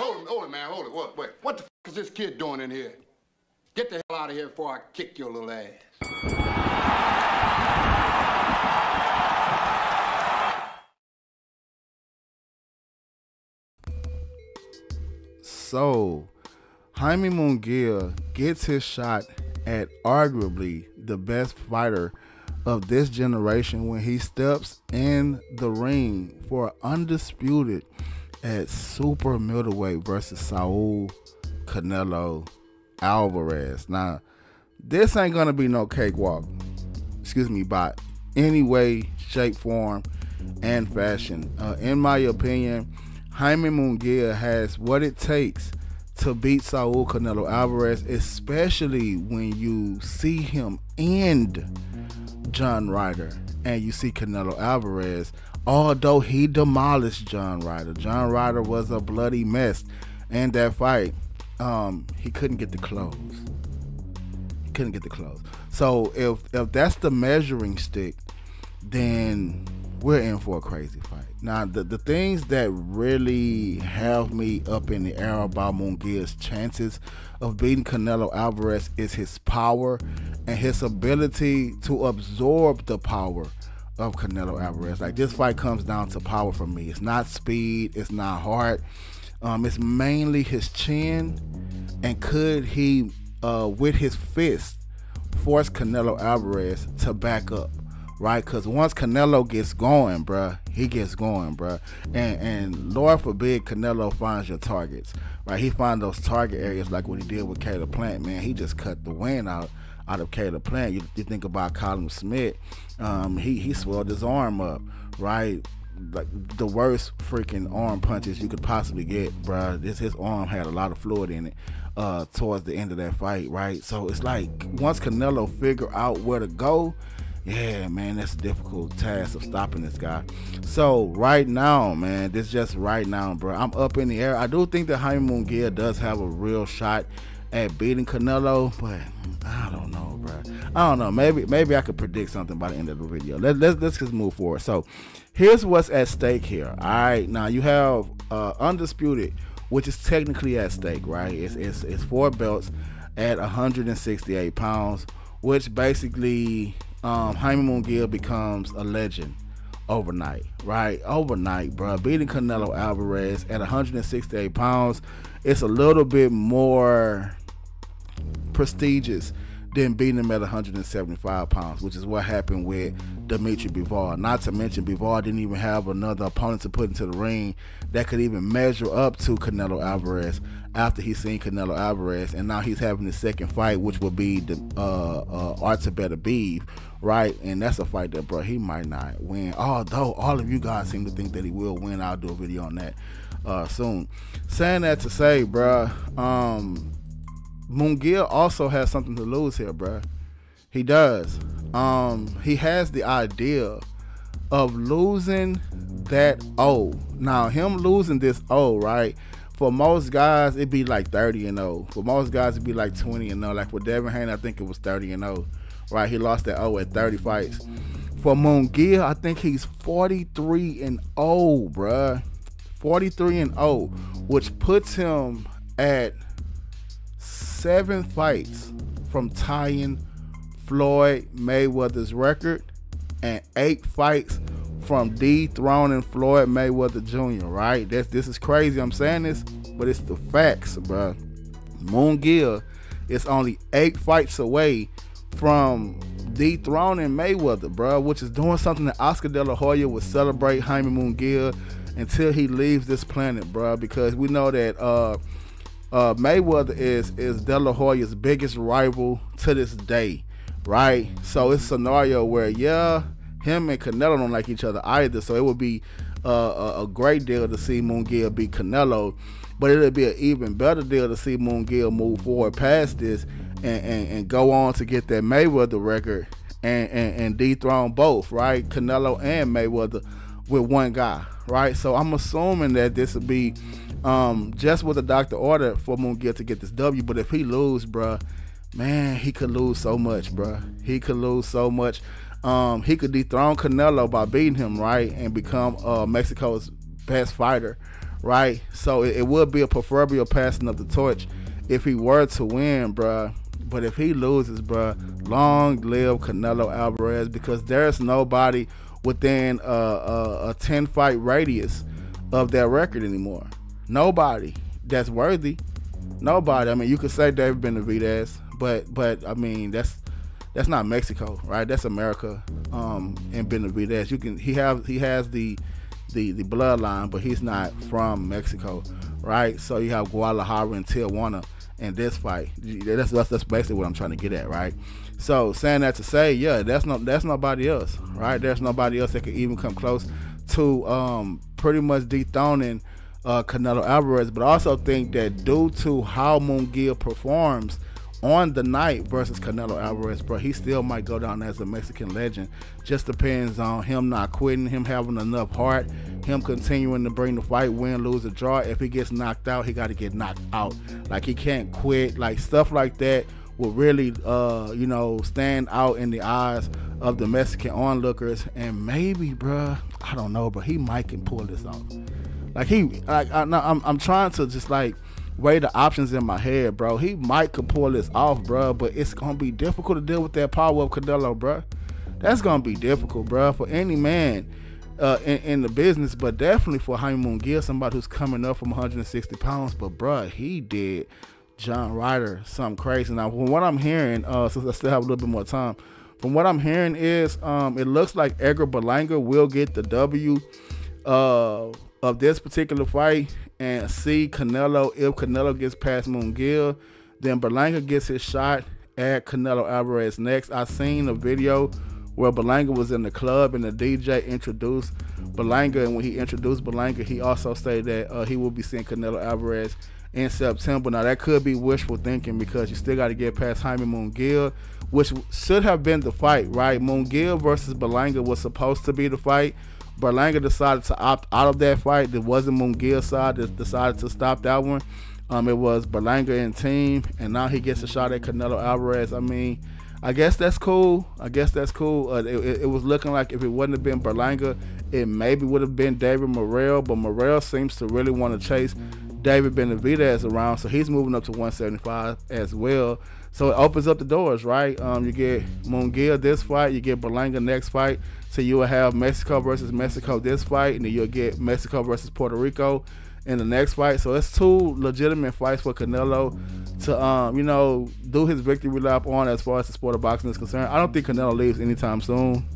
Hold it, man, hold it. What the f is this kid doing in here? Get the hell out of here before I kick your little ass. So, Jaime Munguia gets his shot at arguably the best fighter of this generation when he steps in the ring for undisputed at super middleweight versus Saul Canelo Alvarez. Now, this ain't gonna be no cakewalk, excuse me, by any way, shape, form, and fashion. In my opinion, Jaime Munguia has what it takes to beat Saul Canelo Alvarez, especially when you see him end John Ryder and you see Canelo Alvarez. Although he demolished John Ryder. John Ryder was a bloody mess in that fight. He couldn't get the close. He couldn't get the close. So if that's the measuring stick, then we're in for a crazy fight. Now, the things that really have me up in the air about Munguia's chances of beating Canelo Alvarez is his power and his ability to absorb the power of Canelo Alvarez. Like, this fight comes down to power for me. It's not speed, it's not heart. It's mainly his chin, and could he, with his fist, force Canelo Alvarez to back up, right? Because once Canelo gets going, bruh, he gets going, bruh. And Lord forbid Canelo finds your targets, right? He finds those target areas like what he did with Caleb Plant, man. He just cut the wind out of Caleb Plant. You think about Colin Smith, he swelled his arm up, right? Like the worst freaking arm punches you could possibly get, bruh. His arm had a lot of fluid in it towards the end of that fight, right? So it's like once Canelo figure out where to go, yeah, man, that's a difficult task of stopping this guy. So right now, man, this just right now, bruh, I'm up in the air. I do think that Jaime Munguia does have a real shot at beating Canelo, but I don't know, bro. I don't know. Maybe I could predict something by the end of the video. Let's just move forward. So, here's what's at stake here. All right, now you have undisputed, which is technically at stake, right? It's four belts at 168 pounds, which basically Jaime Munguia becomes a legend overnight, right? Overnight, bro. Beating Canelo Alvarez at 168 pounds. It's a little bit more prestigious than beating him at 175 pounds, which is what happened with Dmitry Bivol. Not to mention, Bivol didn't even have another opponent to put into the ring that could even measure up to Canelo Alvarez after he's seen Canelo Alvarez. And now he's having his second fight, which will be the Artabet, right? And that's a fight that, bro, he might not win. Although all of you guys seem to think that he will win. I'll do a video on that soon. Saying that to say, bruh, Munguia also has something to lose here, bruh. He does. He has the idea of losing that O. Now, him losing this O, right? For most guys, it'd be like 30-0. For most guys, it'd be like 20-0. Like for Devin Haney, I think it was 30-0, right? He lost that O at 30 fights. For Munguia, I think he's 43-0, bruh. 43-0, which puts him at 7 fights from tying Floyd Mayweather's record and 8 fights from dethroning Floyd Mayweather Jr., right? This is crazy. I'm saying this, but it's the facts, bro. Munguia is only 8 fights away from dethroning Mayweather, bro, which is doing something that Oscar De La Hoya would celebrate Jaime Munguia until he leaves this planet, bro, because we know that Mayweather is De La Hoya's biggest rival to this day, right? So it's a scenario where, yeah, him and Canelo don't like each other either, so it would be a great deal to see Munguia beat Canelo, but it would be an even better deal to see Munguia move forward past this and go on to get that Mayweather record and dethrone both, right? Canelo and Mayweather with one guy, right? So I'm assuming that this will be just what the doctor ordered for Munguia to get this W. But if he lose, bruh, man, he could lose so much, bruh. He could lose so much. He could dethrone Canelo by beating him, right, and become Mexico's best fighter, right? So it would be a proverbial passing of the torch if he were to win, bruh. But if he loses, bruh, long live Canelo Alvarez, because there's nobody within a 10-fight radius of that record anymore. Nobody that's worthy. Nobody. I mean, you could say David Benavidez, but I mean, that's not Mexico, right? That's America. And Benavidez, he has the bloodline, but he's not from Mexico, right? So you have Guadalajara and Tijuana in this fight. That's basically what I'm trying to get at, right? So saying that to say, yeah, that's nobody else, right? There's nobody else that could even come close to pretty much dethroning Canelo Alvarez. But I also think that due to how Munguia performs on the night versus Canelo Alvarez, bro, he still might go down as a Mexican legend. Just depends on him not quitting, him having enough heart, him continuing to bring the fight, win, lose, or draw. If he gets knocked out, he got to get knocked out. Like, he can't quit. Like, stuff like that will really, you know, stand out in the eyes of the Mexican onlookers. And maybe, bro, I don't know, but he might can pull this off. Like, I'm trying to just, like, weigh the options in my head, bro. He might could pull this off, bro, but it's gonna be difficult to deal with that power of Canelo, bro. That's gonna be difficult, bro, for any man in the business, but definitely for Jaime Munguia, somebody who's coming up from 160 pounds. But bro, he did John Ryder something crazy. Now, from what I'm hearing, since I still have a little bit more time, from what I'm hearing is it looks like Edgar Berlanga will get the W of this particular fight, and see Canelo. If Canelo gets past Munguia, then Berlanga gets his shot at Canelo Alvarez next. I seen a video where Berlanga was in the club and the DJ introduced Berlanga, and when he introduced Berlanga, he also said that he will be seeing Canelo Alvarez in September. Now, that could be wishful thinking, because you still got to get past Jaime Munguia, which should have been the fight, right? Munguia versus Berlanga was supposed to be the fight. Berlanga decided to opt out of that fight. It wasn't Munguia's side that decided to stop that one. It was Berlanga and team, and now he gets a shot at Canelo Alvarez. I mean, I guess that's cool. It was looking like if it wouldn't have been Berlanga, it maybe would have been David Morrell, but Morrell seems to really want to chase David Benavidez around, so he's moving up to 175 as well. So it opens up the doors, right? You get Munguia this fight, you get Berlanga next fight, so you will have Mexico versus Mexico this fight, and then you'll get Mexico versus Puerto Rico in the next fight. So it's two legitimate fights for Canelo to, you know, do his victory lap on as far as the sport of boxing is concerned. I don't think Canelo leaves anytime soon.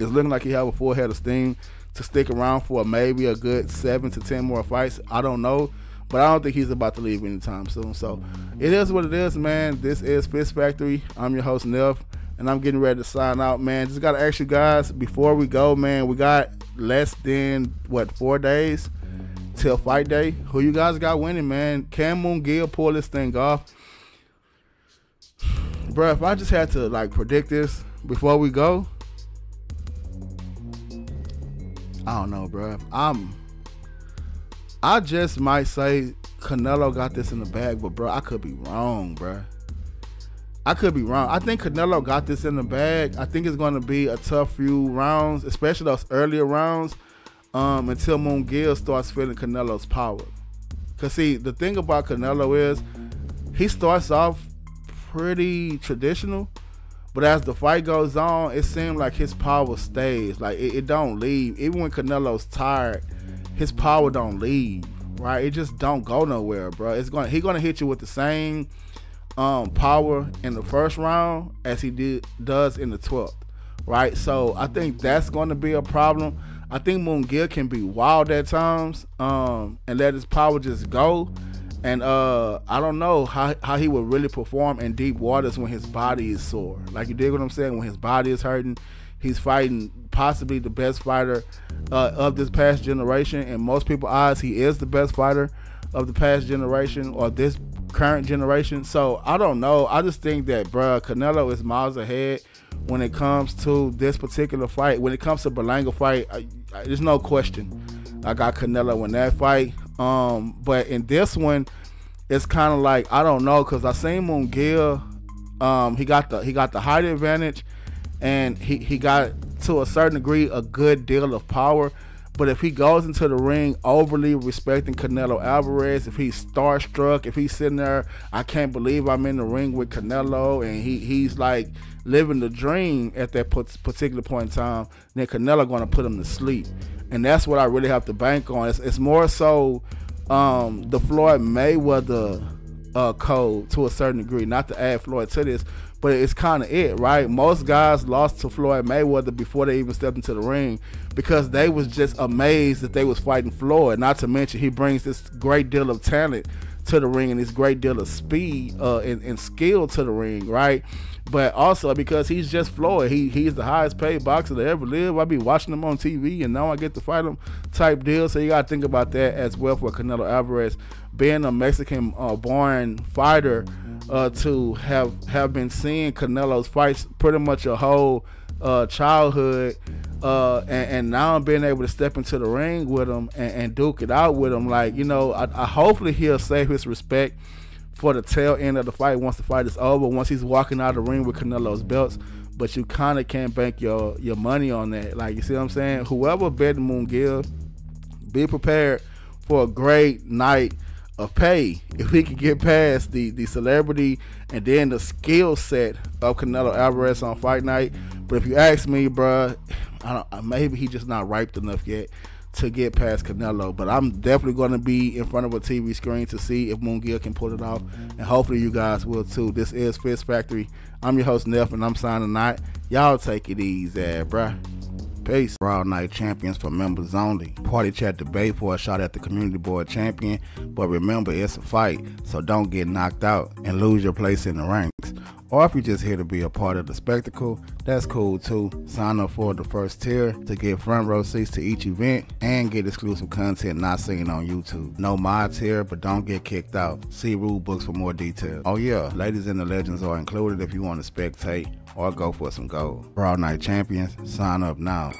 It's looking like he have a full head of steam to stick around for maybe a good 7 to 10 more fights. I don't know, but I don't think he's about to leave anytime soon. So it is what it is, man. This is Fist Factory. I'm your host, Nev, and I'm getting ready to sign out, man. Just got to ask you guys before we go, man, we got less than, what, 4 days till fight day. Who you guys got winning, man? Can Munguia pull this thing off? Bruh, if I just had to, like, predict this before we go, I don't know, bruh. I just might say Canelo got this in the bag, but bro, I could be wrong, bro. I could be wrong. I think Canelo got this in the bag. I think it's going to be a tough few rounds, especially those earlier rounds, until Munguia starts feeling Canelo's power. Because, see, the thing about Canelo is he starts off pretty traditional, but as the fight goes on, it seems like his power stays. Like, it don't leave. Even when Canelo's tired, his power don't leave, right? It just don't go nowhere, bro. He's gonna hit you with the same power in the first round as he does in the 12th, right? So I think that's gonna be a problem. I think Munguia can be wild at times and let his power just go. And I don't know how he would really perform in deep waters when his body is sore. Like, you dig what I'm saying? When his body is hurting, he's fighting possibly the best fighter of this past generation. In most people's eyes, he is the best fighter of the past generation or this current generation. So I don't know. I just think that, bro, Canelo is miles ahead when it comes to this particular fight. When it comes to Berlanga fight, there's no question I got Canelo in that fight. But in this one, it's kind of like, I don't know, because I seen Munguia. He got the height advantage, and he got, to a certain degree, a good deal of power, But if he goes into the ring overly respecting Canelo Alvarez, if he's starstruck, if he's sitting there, I can't believe I'm in the ring with Canelo, and he's like living the dream at that particular point in time, then Canelo going to put him to sleep. And that's what I really have to bank on. It's more so the Floyd Mayweather code to a certain degree, not to add Floyd to this, but it's kind of it, right? Most guys lost to Floyd Mayweather before they even stepped into the ring because they was just amazed that they was fighting Floyd. Not to mention he brings this great deal of talent to the ring and this great deal of speed and skill to the ring, right? But also because he's just Floyd. He's the highest paid boxer to ever live. I be watching him on TV and now I get to fight him type deal. So you got to think about that as well for Canelo Alvarez. Being a Mexican born fighter, to have been seeing Canelo's fights pretty much a whole childhood, and now being able to step into the ring with him and duke it out with him, like, you know, I hopefully he'll save his respect for the tail end of the fight once the fight is over, once he's walking out of the ring with Canelo's belts. But you kind of can't bank your money on that. Like, you see what I'm saying? Whoever bet Munguia, be prepared for a great night of pay if he can get past the celebrity and then the skill set of Canelo Alvarez on fight night. But if you ask me, bruh, maybe he just not ripe enough yet to get past Canelo, but I'm definitely going to be in front of a TV screen to see if Munguia can pull it off, and hopefully you guys will too. This is Fist Factory. I'm your host Nev, and I'm signing out. Y'all take it easy, bruh. Peace. Raw Night Champions for members only. Party chat debate for a shot at the community board champion, but remember, it's a fight, so don't get knocked out and lose your place in the ranks. Or if you're just here to be a part of the spectacle, that's cool too. Sign up for the first tier to get front row seats to each event and get exclusive content not seen on YouTube. No mod tier, but don't get kicked out. See rule books for more details. Oh yeah, ladies and the legends are included if you want to spectate or go for some gold. Raw Night Champions, sign up now.